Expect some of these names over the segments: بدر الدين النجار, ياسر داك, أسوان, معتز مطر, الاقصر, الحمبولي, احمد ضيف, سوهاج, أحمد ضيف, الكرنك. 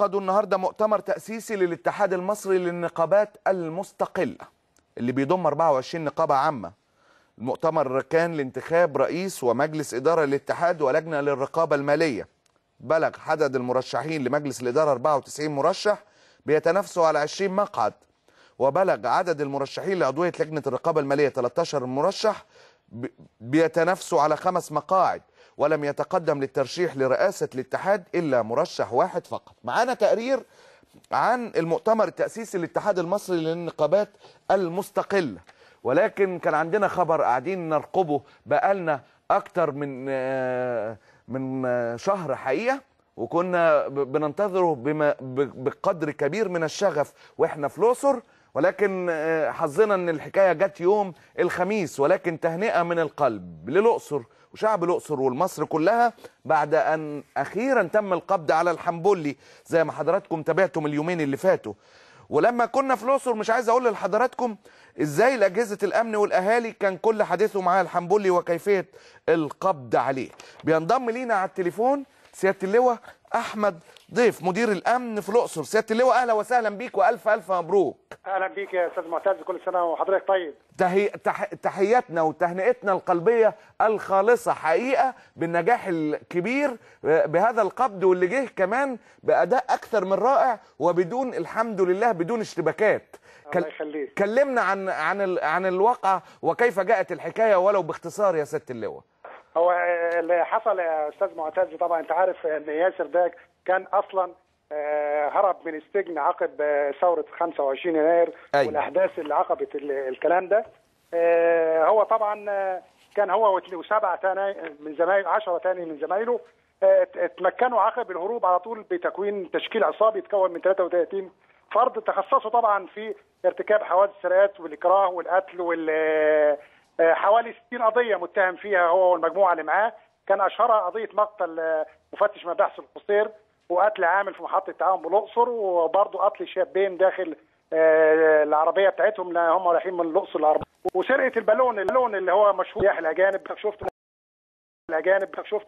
عقدوا النهارده مؤتمر تأسيسي للاتحاد المصري للنقابات المستقلة اللي بيضم 24 نقابة عامة. المؤتمر كان لانتخاب رئيس ومجلس إدارة للاتحاد ولجنة للرقابة المالية. بلغ عدد المرشحين لمجلس الإدارة 94 مرشح بيتنافسوا على 20 مقعد، وبلغ عدد المرشحين لعضوية لجنة الرقابة المالية 13 مرشح بيتنافسوا على 5 مقاعد، ولم يتقدم للترشيح لرئاسة الاتحاد إلا مرشح واحد فقط. معانا تقرير عن المؤتمر التأسيسي للاتحاد المصري للنقابات المستقلة، ولكن كان عندنا خبر قاعدين نرقبه بقالنا أكتر من شهر حقيقة، وكنا بننتظره بقدر كبير من الشغف وإحنا في الأقصر، ولكن حظنا أن الحكاية جت يوم الخميس. ولكن تهنئة من القلب للأقصر وشعب الأقصر والمصر كلها بعد أن أخيرا تم القبض على الحمبولي زي ما حضراتكم تابعتم اليومين اللي فاتوا. ولما كنا في الأقصر مش عايز أقول لحضراتكم إزاي الأجهزة الأمن والأهالي كان كل حديثه مع الحمبولي وكيفية القبض عليه. بينضم لينا على التليفون سيادة اللواء أحمد ضيف مدير الأمن في الأقصر. سيادة اللواء أهلا وسهلا بيك وألف ألف مبروك. أهلا بيك يا أستاذ معتز، كل سنة وحضرتك طيب. تحياتنا وتهنئتنا القلبية الخالصة حقيقة بالنجاح الكبير بهذا القبض، واللي جه كمان بأداء أكثر من رائع وبدون، الحمد لله، بدون اشتباكات. الله يخليك. كلمنا عن الواقع وكيف جاءت الحكاية ولو باختصار يا سيادة اللواء. هو اللي حصل يا استاذ معتز، طبعا انت عارف ان ياسر داك كان اصلا هرب من السجن عقب ثوره 25 يناير والاحداث اللي عقبت الكلام ده. هو طبعا كان هو وسبعه ثاني من زمايله، 10 ثاني من زمايله اتمكنوا عقب الهروب على طول بتكوين تشكيل عصابي يتكون من 33 فرد، تخصصوا طبعا في ارتكاب حوادث السرقات والاكراه والقتل حوالي 60 قضية متهم فيها هو والمجموعة اللي معاه، كان أشهرها قضية مقتل مفتش مباحث القصير وقتل عامل في محطة التعاون بالأقصر، وبرضه قتل شابين داخل العربية بتاعتهم هم رايحين من الأقصر العربية، وسرقة البالون اللي هو مشهور سياح الأجانب. شفت الأجانب؟ شفت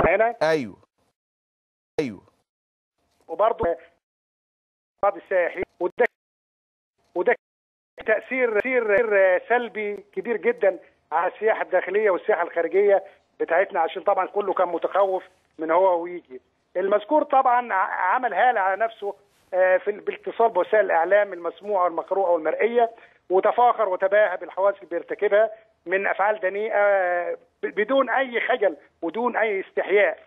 هنا؟ أيوه. وبرضه بعض السائحين، وده تأثير سلبي كبير جدا على السياحة الداخلية والسياحة الخارجية بتاعتنا، عشان طبعا كله كان متخوف من هو ويجي. المذكور طبعا عمل هالة على نفسه بالاتصال بوسائل الإعلام المسموعة والمقروءة والمرئية، وتفاخر وتباهى بالحوادث اللي بيرتكبها من أفعال دنيئة بدون أي خجل ودون أي استحياء.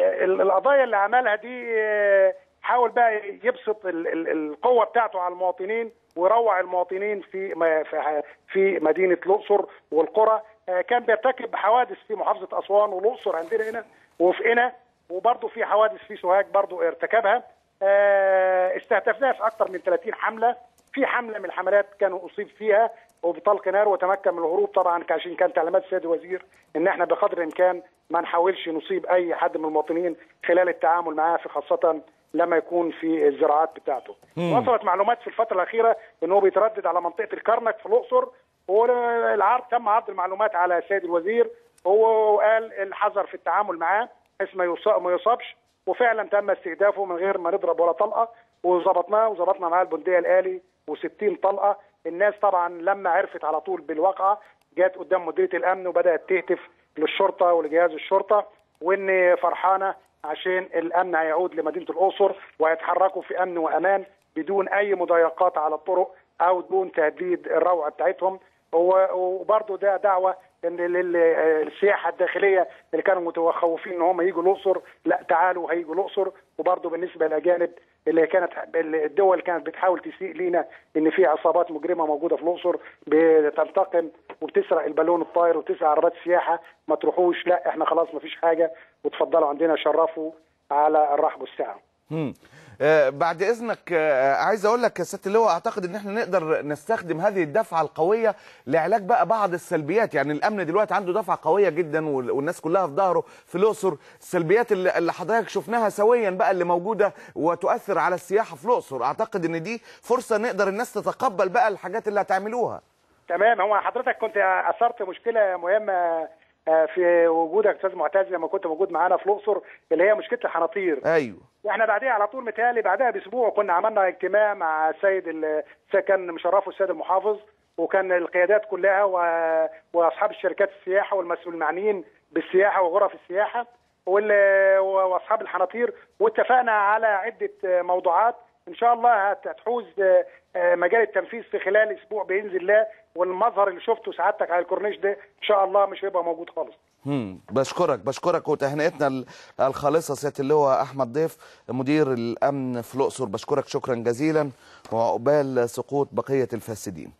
القضايا اللي عملها دي حاول بقى يبسط القوة بتاعته على المواطنين ويروع المواطنين في مدينة الأقصر والقرى. كان بيرتكب حوادث في محافظة أسوان والأقصر عندنا هنا وفي قنا، وبرضه في حوادث في سوهاج برضه ارتكبها. استهدفناها في أكثر من 30 حملة، في حملة من الحملات كانوا أصيب فيها وبطلق نار وتمكن من الهروب طبعا، عشان كان تعليمات السيد الوزير ان احنا بقدر الامكان ما نحاولش نصيب اي حد من المواطنين خلال التعامل معاه، في خاصة لما يكون في الزراعات بتاعته. وصلت معلومات في الفترة الأخيرة إنه بيتردد على منطقة الكرنك في الأقصر، والعرض تم عرض المعلومات على السيد الوزير وقال الحذر في التعامل معاه بحيث ما يصابش، وفعلا تم استهدافه من غير ما نضرب ولا طلقة، وظبطنا معاه البندية الآلي و60 طلقة. الناس طبعا لما عرفت على طول بالواقعة جات قدام مديرية الأمن وبدأت تهتف للشرطة ولجهاز الشرطة، وإن فرحانة عشان الأمن هيعود لمدينة الأقصر وهيتحركوا في أمن وأمان بدون أي مضايقات على الطرق أو دون تهديد الروعة بتاعتهم. وبرضه ده دعوة إن للسياحة الداخلية اللي كانوا متخوفين إن هم ييجوا الأقصر، لا تعالوا هيجوا الأقصر. وبرضه بالنسبة للأجانب اللي كانت الدول كانت بتحاول تسيء لينا إن في عصابات مجرمة موجودة في الأقصر بتنتقم وبتسرق البالون الطاير وبتسرق عربات السياحة، ما تروحوش، لا احنا خلاص ما فيش حاجة، وتفضلوا عندنا شرفوا على الرحب والسعة. بعد إذنك عايز أقول لك يا سيادة اللواء، أعتقد إن إحنا نقدر نستخدم هذه الدفعة القوية لعلاج بقى بعض السلبيات. يعني الأمن دلوقتي عنده دفعة قوية جدا والناس كلها في ظهره في الأقصر. السلبيات اللي حضرتك شفناها سويا بقى اللي موجودة وتؤثر على السياحة في الأقصر، أعتقد إن دي فرصة نقدر الناس تتقبل بقى الحاجات اللي هتعملوها. تمام. هو حضرتك كنت أثرت مشكلة مهمة في وجودك استاذ معتز لما كنت موجود معانا في الاقصر، اللي هي مشكله الحناطير. ايوه احنا بعديها على طول متهيألي بعدها باسبوع كنا عملنا اجتماع مع السيد اللي كان مشرفه السيد المحافظ، وكان القيادات كلها واصحاب الشركات السياحه والمسؤولين المعنيين بالسياحه وغرف السياحه واصحاب الحناطير، واتفقنا على عده موضوعات ان شاء الله هتحوز مجال التنفيذ في خلال اسبوع باذن الله، والمظهر اللي شفته سعادتك على الكورنيش ده ان شاء الله مش هيبقى موجود خالص. بشكرك وتهنئتنا الخالصه سياده اللواء احمد ضيف مدير الامن في الاقصر، بشكرك شكرا جزيلا وعقبال سقوط بقيه الفاسدين.